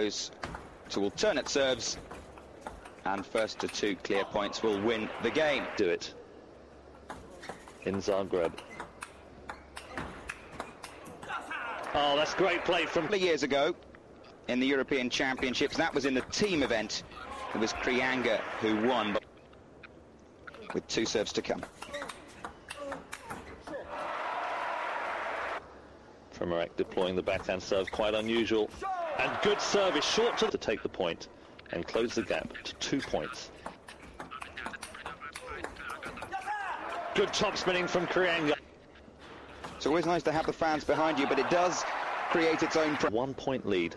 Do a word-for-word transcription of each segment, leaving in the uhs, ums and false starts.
goes to alternate serves, and first to two clear points will win the game. Do it. In Zagreb. Oh, that's great play from... years ago in the European Championships. That was in the team event. It was Kreanga who won, but with two serves to come. Primorac deploying the backhand serve, quite unusual. And good service, short to, to take the point and close the gap to two points. Good top spinning from Kreanga. It's always nice to have the fans behind you, but it does create its own... One point lead.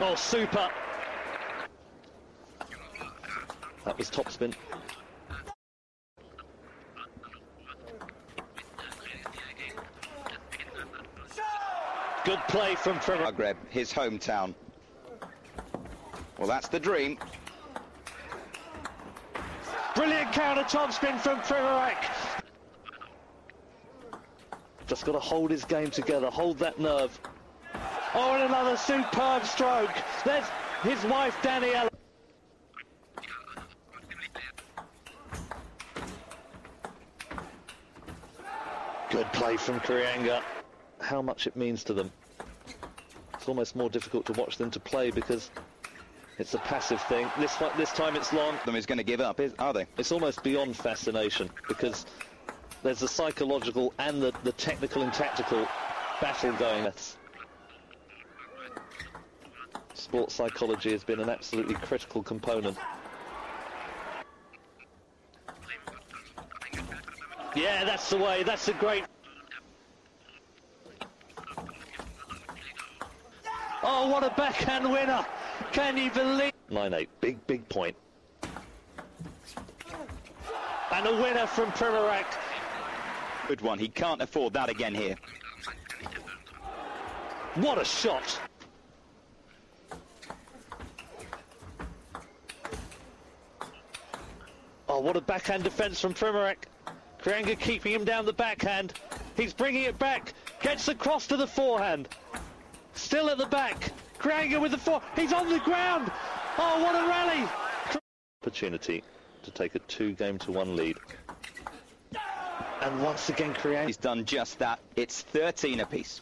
Oh, super. That was top spin. Good play from Zagreb, his hometown. Well, that's the dream. Brilliant counter topspin from Primorac. Just got to hold his game together, hold that nerve. Oh, and another superb stroke. There's his wife, Danielle. Good play from Kreanga. How much it means to them. It's almost more difficult to watch than to play because it's a passive thing. This this time it's long. Them is going to give up, is, are they? It's almost beyond fascination because there's the psychological and the, the technical and tactical battle going. That's, sports psychology has been an absolutely critical component. Yeah, that's the way. That's a great... Oh, what a backhand winner! Can you believe... nine eight, big, big point. And a winner from Primorac. Good one, he can't afford that again here. What a shot! Oh, what a backhand defence from Primorac. Kreanga keeping him down the backhand. He's bringing it back. Gets across to the forehand. Still at the back. Kreanga with the four. He's on the ground. Oh, what a rally. Opportunity to take a two-game-to-one lead. And once again, Kreanga... He's done just that. It's thirteen apiece.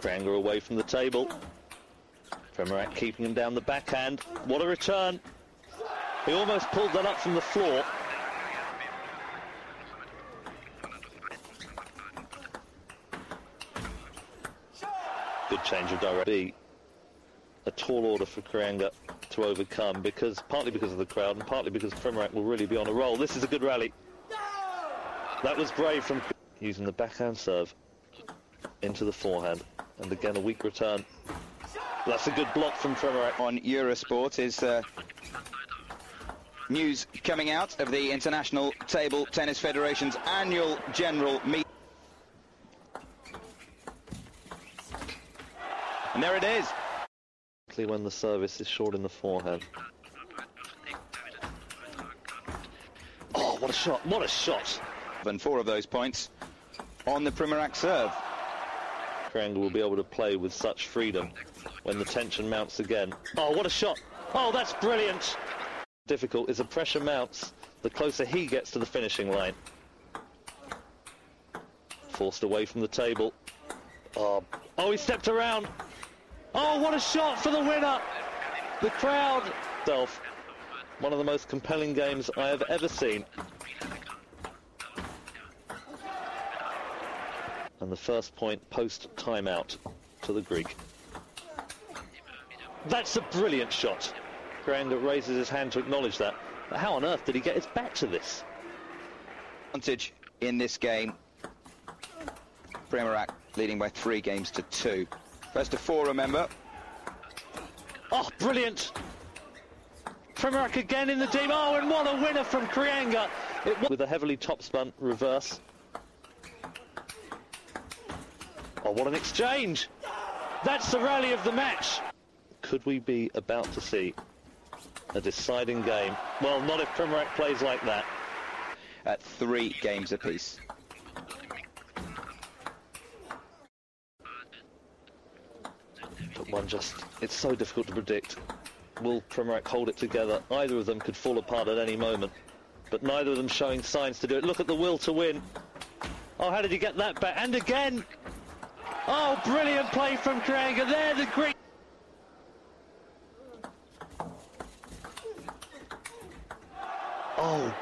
Kreanga away from the table. Primorac keeping him down the backhand. What a return. He almost pulled that up from the floor. Good change of direction. A tall order for Kreanga to overcome, because partly because of the crowd and partly because Primorac will really be on a roll. This is a good rally. No! That was brave from using the backhand serve into the forehand, and again a weak return. That's a good block from Primorac. On Eurosport is uh, news coming out of the International Table Tennis Federation's annual general meeting. And there it is. When the service is short in the forehand. Oh, what a shot, what a shot. And four of those points on the Primorac serve. Kreanga will be able to play with such freedom when the tension mounts again. Oh, what a shot. Oh, that's brilliant. Difficult is the pressure mounts the closer he gets to the finishing line. Forced away from the table. Oh, oh he stepped around. Oh, what a shot for the winner! The crowd. One of the most compelling games I have ever seen. And the first point post timeout to the Greek. That's a brilliant shot. Kreanga raises his hand to acknowledge that. But how on earth did he get his back to this? Advantage in this game. Primorac leading by three games to two. Best of four, remember. Oh, brilliant. Primorac again in the deep. Oh, and what a winner from Kreanga. It with a heavily topspin reverse. Oh, what an exchange. That's the rally of the match. Could we be about to see a deciding game? Well, not if Primorac plays like that. At three games apiece. difficult one. Just it's so difficult to predict. Will Primorac hold it together? Either of them could fall apart at any moment, but neither of them showing signs to do it. Look at the will to win. Oh, how did he get that back? And again. Oh, brilliant play from Kreanga. There, the Greek. Oh.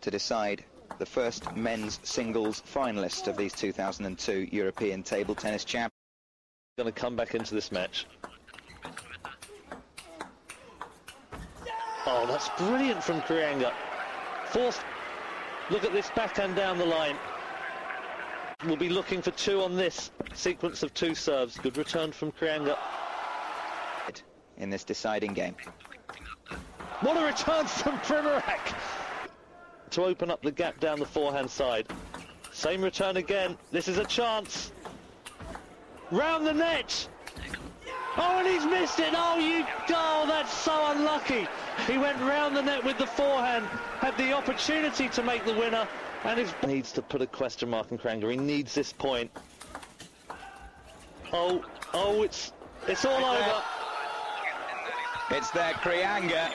To decide the first men's singles finalist of these two thousand two European Table Tennis Championships. Going to come back into this match. Oh, that's brilliant from Kreanga. Forced. Look at this backhand down the line. We'll be looking for two on this sequence of two serves. Good return from Kreanga. In this deciding game. What a return from Primorac! To open up the gap down the forehand side. Same return again. This is a chance. Round the net! Oh, and he's missed it! Oh, you... Oh, that's so unlucky! He went round the net with the forehand, had the opportunity to make the winner, and his... Needs to put a question mark on Kreanga. He needs this point. Oh, oh, it's... It's all over. It's there, Kreanga.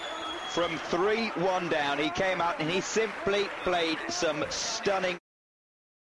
From three one down, he came out and he simply played some stunning...